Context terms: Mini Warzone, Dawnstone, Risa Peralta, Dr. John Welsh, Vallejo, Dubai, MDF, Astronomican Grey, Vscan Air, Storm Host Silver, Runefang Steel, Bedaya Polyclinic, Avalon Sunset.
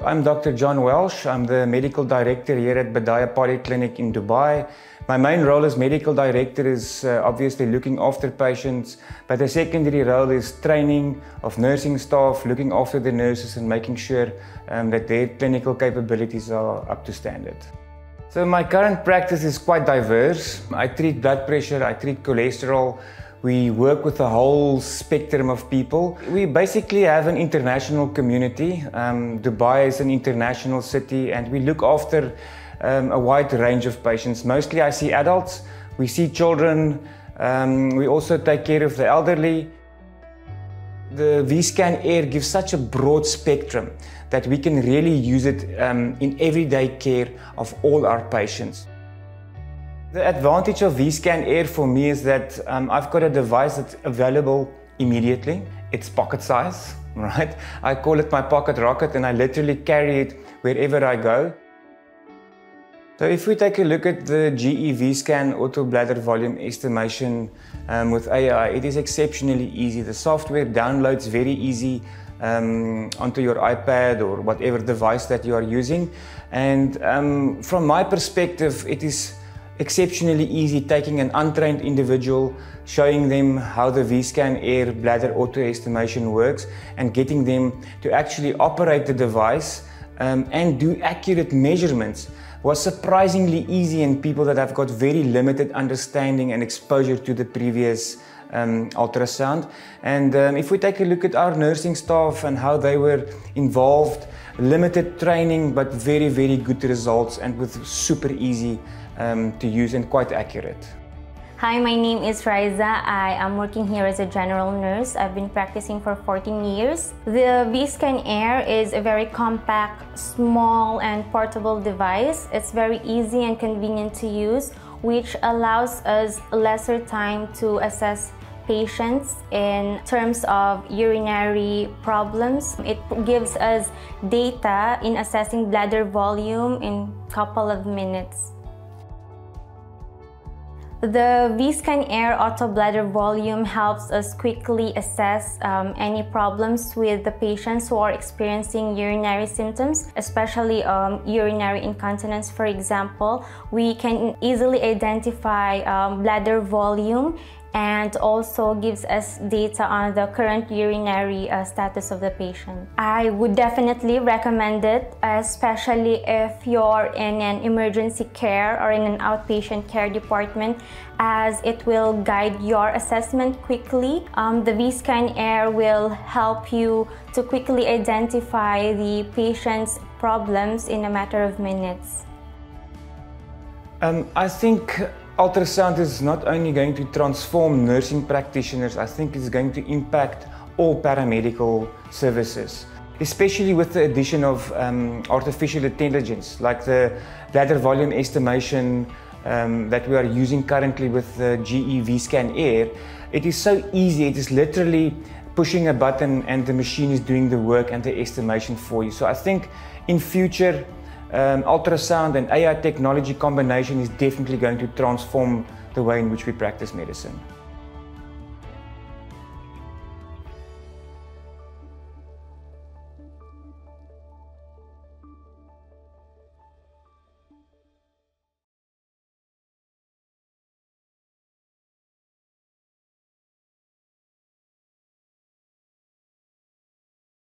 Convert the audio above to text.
I'm Dr. John Welsh. I'm the medical director here at Bedaya Polyclinic in Dubai. My main role as medical director is obviously looking after patients, but the secondary role is training of nursing staff, looking after the nurses and making sure that their clinical capabilities are up to standard. So my current practice is quite diverse. I treat blood pressure, I treat cholesterol. We work with a whole spectrum of people. We basically have an international community. Dubai is an international city and we look after a wide range of patients. Mostly I see adults, we see children, we also take care of the elderly. The Vscan Air gives such a broad spectrum that we can really use it in everyday care of all our patients. The advantage of Vscan Air for me is that I've got a device that's available immediately. It's pocket size, right? I call it my pocket rocket and I literally carry it wherever I go. So if we take a look at the GE Vscan auto bladder volume estimation with AI, it is exceptionally easy. The software downloads very easy onto your iPad or whatever device that you are using. And from my perspective, it is exceptionally easy taking an untrained individual, showing them how the Vscan Air bladder auto-estimation works and getting them to actually operate the device and do accurate measurements was surprisingly easy in people that have got very limited understanding and exposure to the previous ultrasound. And if we take a look at our nursing staff and how they were involved, limited training but very, very good results and with super easy to use and quite accurate. Hi, my name is Risa. I am working here as a general nurse. I've been practicing for 14 years. The Vscan Air is a very compact, small and portable device. It's very easy and convenient to use, which allows us lesser time to assess patients in terms of urinary problems. It gives us data in assessing bladder volume in a couple of minutes. The Vscan Air auto bladder volume helps us quickly assess any problems with the patients who are experiencing urinary symptoms, especially urinary incontinence, for example. We can easily identify bladder volume and also gives us data on the current urinary status of the patient. I would definitely recommend it, especially if you're in an emergency care or in an outpatient care department, as it will guide your assessment quickly. The Vscan Air will help you to quickly identify the patient's problems in a matter of minutes. I think ultrasound is not only going to transform nursing practitioners, I think it's going to impact all paramedical services, especially with the addition of artificial intelligence, like the bladder volume estimation that we are using currently with the GE Vscan Air. It is so easy, it is literally pushing a button and the machine is doing the work and the estimation for you. So I think in future, ultrasound and AI technology combination is definitely going to transform the way in which we practice medicine.